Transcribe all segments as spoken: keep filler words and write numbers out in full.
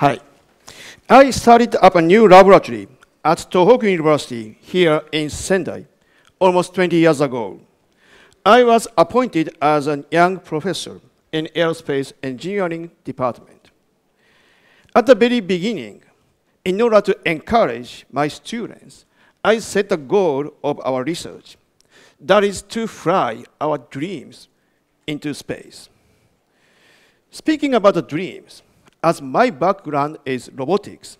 Hi. I started up a new laboratory at Tohoku University here in Sendai almost twenty years ago. I was appointed as a young professor in aerospace engineering department. At the very beginning, in order to encourage my students, I set the goal of our research, that is to fly our dreams into space. Speaking about the dreams, as my background is robotics,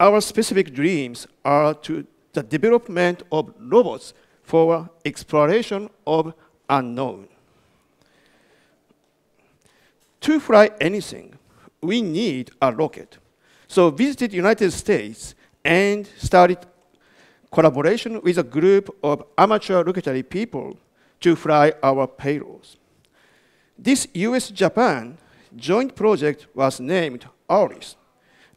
our specific dreams are to the development of robots for exploration of unknown. To fly anything, we need a rocket. So visited United States and started collaboration with a group of amateur rocketry people to fly our payloads. This U S Japan joint project was named ARIS,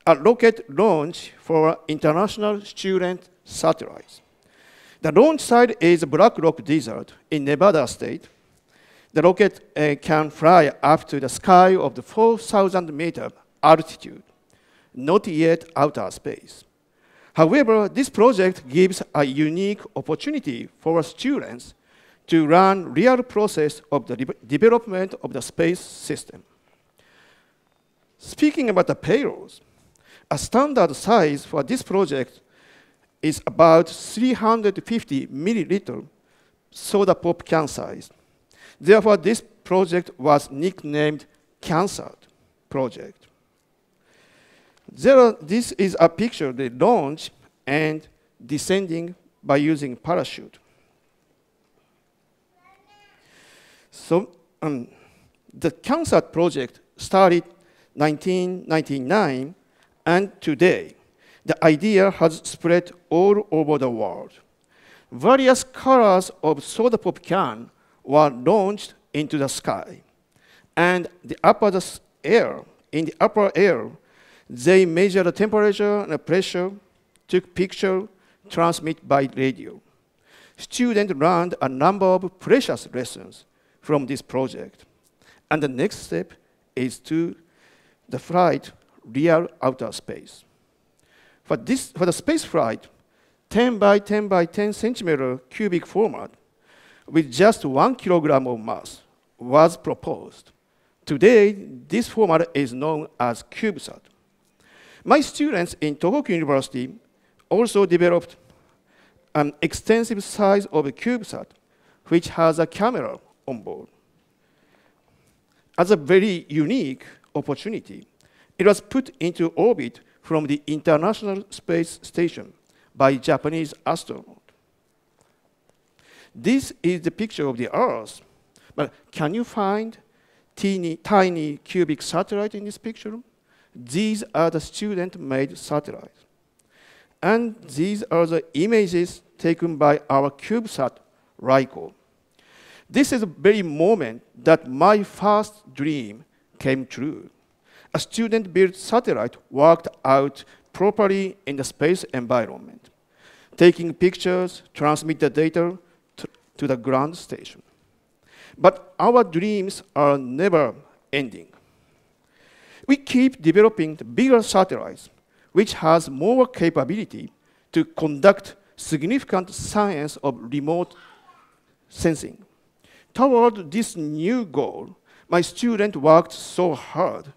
a rocket launch for international student satellites. The launch site is Black Rock Desert in Nevada state. The rocket uh, can fly up to the sky of the four thousand meter altitude, not yet outer space. However, this project gives a unique opportunity for students to run real process of the de development of the space system. Speaking about the payloads, a standard size for this project is about three hundred fifty milliliter soda pop can size. Therefore, this project was nicknamed CanSat project. There are, this is a picture of the launch and descending by using parachute. So um, the CanSat project started nineteen ninety-nine, and today, the idea has spread all over the world. Various colors of soda pop can were launched into the sky, and the upper the air, in the upper air, they measured the temperature and the pressure, took picture, transmit by radio. Students learned a number of precious lessons from this project, and the next step is to the flight real outer space. For, this, for the space flight, ten by ten by ten centimeter cubic format with just one kilogram of mass was proposed. Today, this format is known as CubeSat. My students in Tohoku University also developed an extensive size of a CubeSat, which has a camera on board. As a very unique opportunity, it was put into orbit from the International Space Station by Japanese astronaut. This is the picture of the Earth, but can you find teeny, tiny cubic satellite in this picture? These are the student-made satellites. And these are the images taken by our CubeSat Raiko. This is the very moment that my first dream came true. A student-built satellite worked out properly in the space environment, taking pictures, transmit the data to the ground station. But our dreams are never ending. We keep developing bigger satellites, which has more capability to conduct significant science of remote sensing. Toward this new goal, my student worked so hard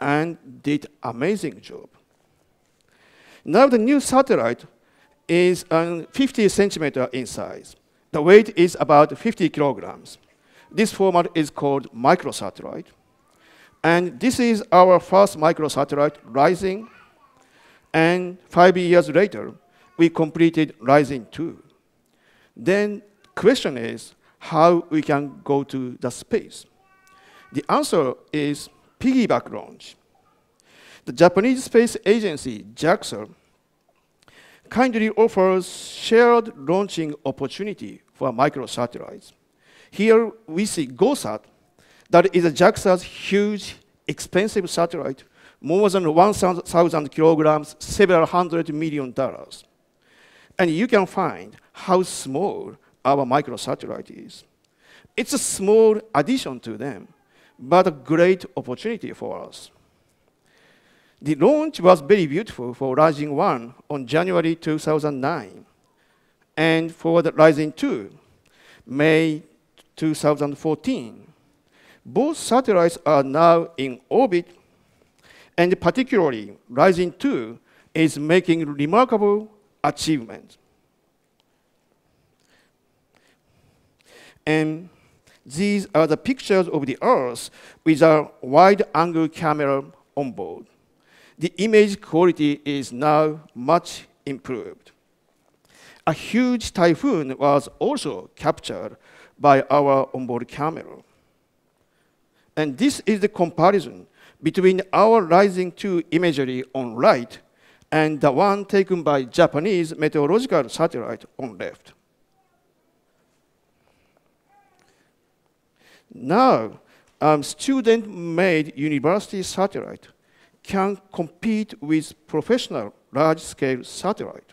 and did amazing job. Now the new satellite is um, fifty centimeters in size. The weight is about fifty kilograms. This format is called microsatellite. And this is our first microsatellite, RISING. And five years later, we completed RISING two. Then question is how we can go to the space. The answer is piggyback launch. The Japanese Space Agency, JAXA, kindly offers shared launching opportunity for microsatellites. Here we see GOSAT, that is a JAXA's huge, expensive satellite, more than one thousand kilograms, several hundred million dollars. And you can find how small our microsatellite is. It's a small addition to them, but a great opportunity for us. The launch was very beautiful for RISING one on January two thousand nine, and for the RISING two, May two thousand fourteen. Both satellites are now in orbit, and particularly RISING two is making remarkable achievements. And these are the pictures of the Earth with a wide-angle camera on board. The image quality is now much improved. A huge typhoon was also captured by our onboard camera. And this is the comparison between our RISING two imagery on right and the one taken by Japanese meteorological satellite on left. Now, a student-made university satellite can compete with professional large-scale satellite.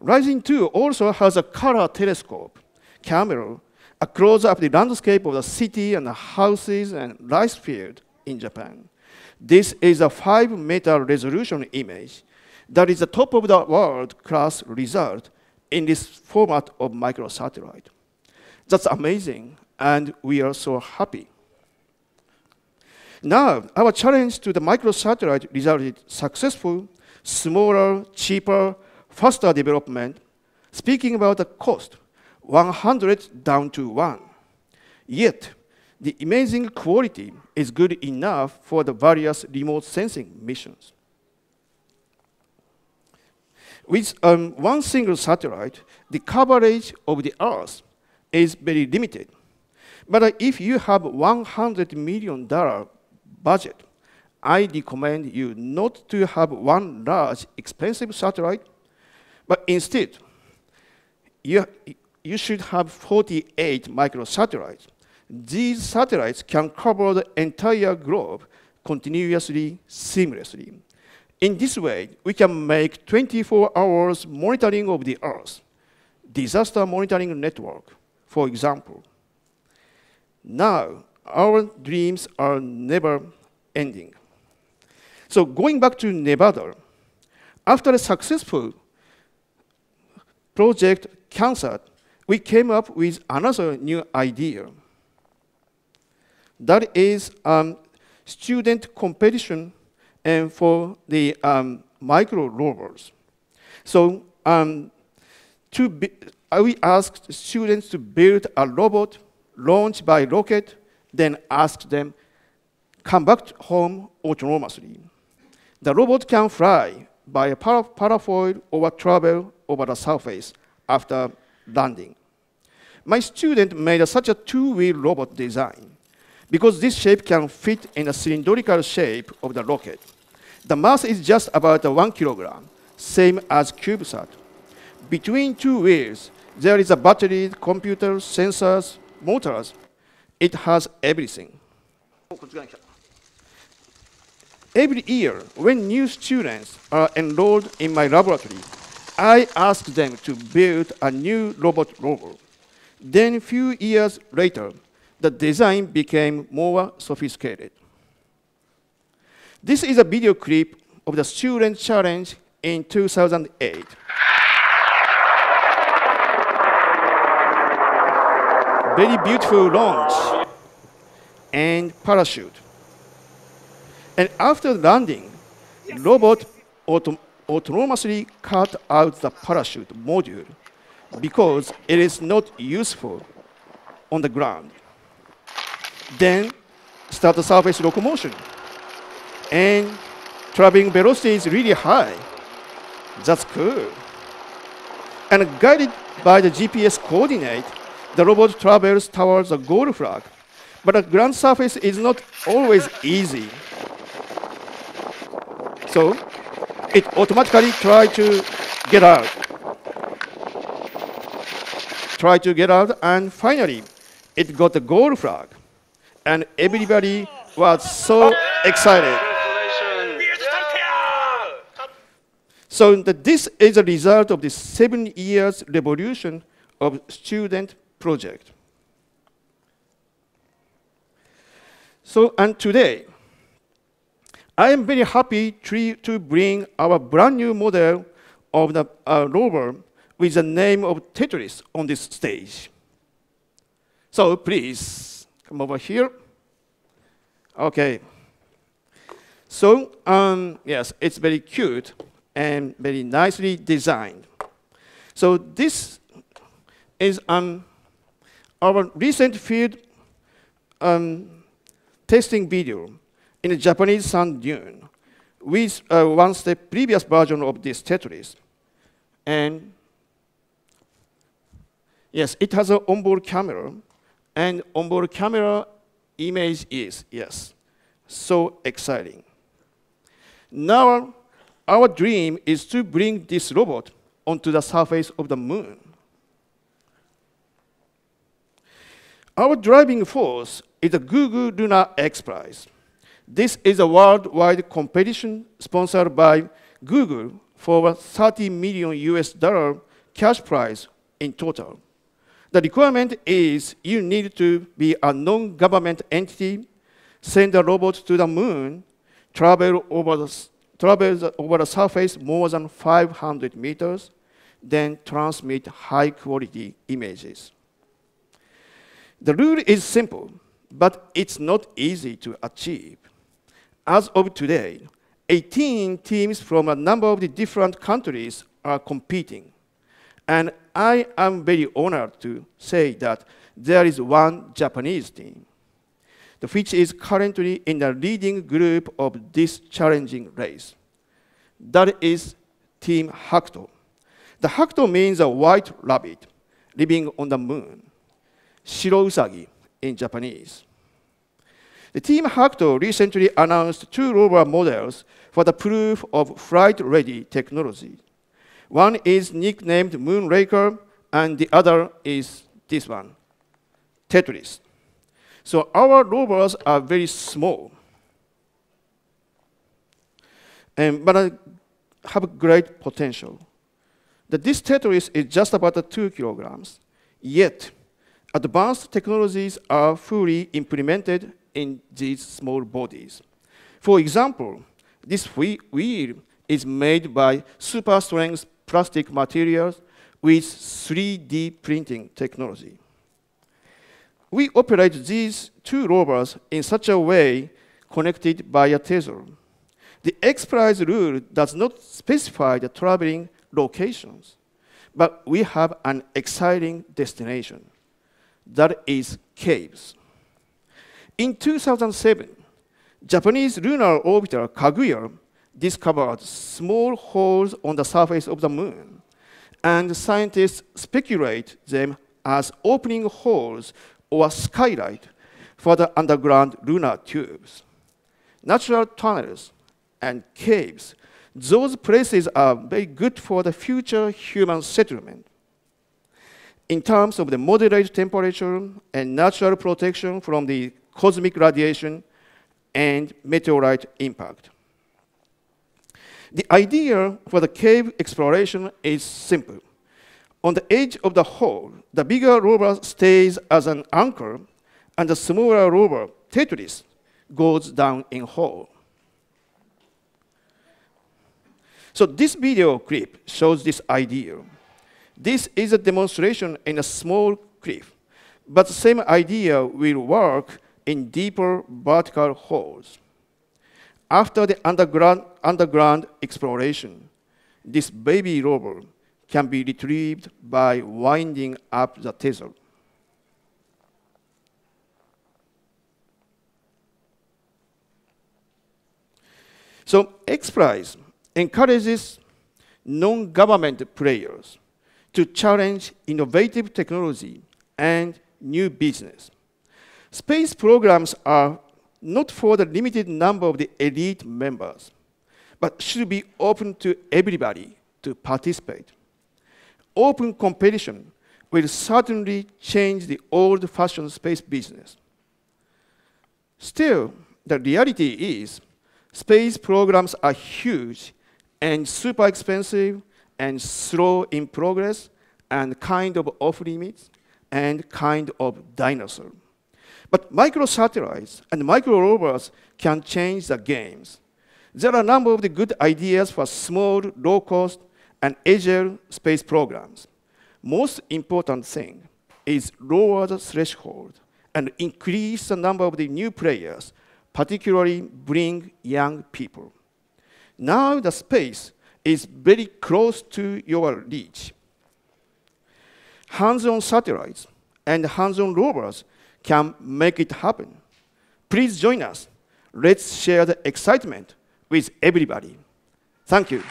RISING two also has a color telescope camera, a close-up of the landscape of the city and the houses and rice field in Japan. This is a five meter resolution image that is the top of the world-class result in this format of microsatellite. That's amazing, and we are so happy. Now, our challenge to the microsatellite resulted successful, smaller, cheaper, faster development. Speaking about the cost, one hundred down to one. Yet, the amazing quality is good enough for the various remote sensing missions. With um, one single satellite, the coverage of the Earth is very limited. But uh, if you have one hundred million dollar budget, I recommend you not to have one large, expensive satellite, but instead, you, you should have forty-eight microsatellites. These satellites can cover the entire globe continuously, seamlessly. In this way, we can make twenty-four hours monitoring of the Earth, disaster monitoring network, for example. Now, our dreams are never ending. So going back to Nevada, after a successful project CanSat, we came up with another new idea. That is um, student competition and for the um, micro rovers. So um, to be, we asked students to build a robot launched by rocket, then asked them, come back home autonomously. The robot can fly by a para parafoil or travel over the surface after landing. My student made a, such a two-wheel robot design because this shape can fit in a cylindrical shape of the rocket. The mass is just about one kilogram, same as CubeSat. Between two wheels, there is a battery, computers, sensors, motors. It has everything. Every year, when new students are enrolled in my laboratory, I ask them to build a new robot rover. Then, a few years later, the design became more sophisticated. This is a video clip of the student challenge in two thousand eight. Very beautiful launch and parachute. And after landing, yes. Robot autom autonomously cut out the parachute module because it is not useful on the ground. Then start the surface locomotion. And traveling velocity is really high. That's cool. And guided by the G P S coordinate, the robot travels towards the goal flag, but a ground surface is not always easy. So it automatically tries to get out. Try to get out, and finally, it got the goal flag. And everybody was so excited. So the, this is a result of the seven years revolution of student project. So, and today, I am very happy to bring our brand new model of the uh, rover with the name of Tetris on this stage. So please come over here. Okay. So um, yes, it's very cute and very nicely designed. So this is um, our recent field um, testing video in a Japanese sand dune with uh, one step previous version of this Tetris. And yes, it has an onboard camera, and onboard camera image is, yes, so exciting. Now, our dream is to bring this robot onto the surface of the moon. Our driving force is the Google Lunar X Prize. This is a worldwide competition sponsored by Google for a thirty million U S dollar cash prize in total. The requirement is you need to be a non-government entity, send a robot to the moon, travel over the travels over the surface more than five hundred meters, then transmit high-quality images. The rule is simple, but it's not easy to achieve. As of today, eighteen teams from a number of the different countries are competing. And I am very honored to say that there is one Japanese team, which is currently in the leading group of this challenging race. That is Team Hakuto. The Hakuto means a white rabbit living on the moon, shiro usagi in Japanese. The Team Hakuto recently announced two rover models for the proof of flight-ready technology. One is nicknamed Moonraker, and the other is this one, Tetris. So our rovers are very small, um, but uh, have great potential. The, this Tetris is just about uh, two kilograms, yet advanced technologies are fully implemented in these small bodies. For example, this wheel is made by super-strength plastic materials with three D printing technology. We operate these two rovers in such a way connected by a tether. The X Prize rule does not specify the traveling locations, but we have an exciting destination. That is caves. In two thousand seven, Japanese lunar orbiter Kaguya discovered small holes on the surface of the moon, and scientists speculate them as opening holes or skylight for the underground lunar tubes. Natural tunnels and caves, those places are very good for the future human settlement. In terms of the moderate temperature and natural protection from the cosmic radiation and meteorite impact. The idea for the cave exploration is simple. On the edge of the hole, the bigger rover stays as an anchor, and the smaller rover, Tetris, goes down in hole. So this video clip shows this idea. This is a demonstration in a small cliff, but the same idea will work in deeper vertical holes. After the underground, underground exploration, this baby rover can be retrieved by winding up the tether. So X Prize encourages non-government players to challenge innovative technology and new business. Space programs are not for the limited number of the elite members, but should be open to everybody to participate. Open competition will certainly change the old-fashioned space business. Still, the reality is space programs are huge and super expensive and slow in progress and kind of off-limits and kind of dinosaur. But microsatellites and microrovers can change the games. There are a number of the good ideas for small, low-cost, and agile space programs. Most important thing is lower the threshold and increase the number of the new players, particularly bring young people. Now the space is very close to your reach. Hands-on satellites and hands-on rovers can make it happen. Please join us. Let's share the excitement with everybody. Thank you.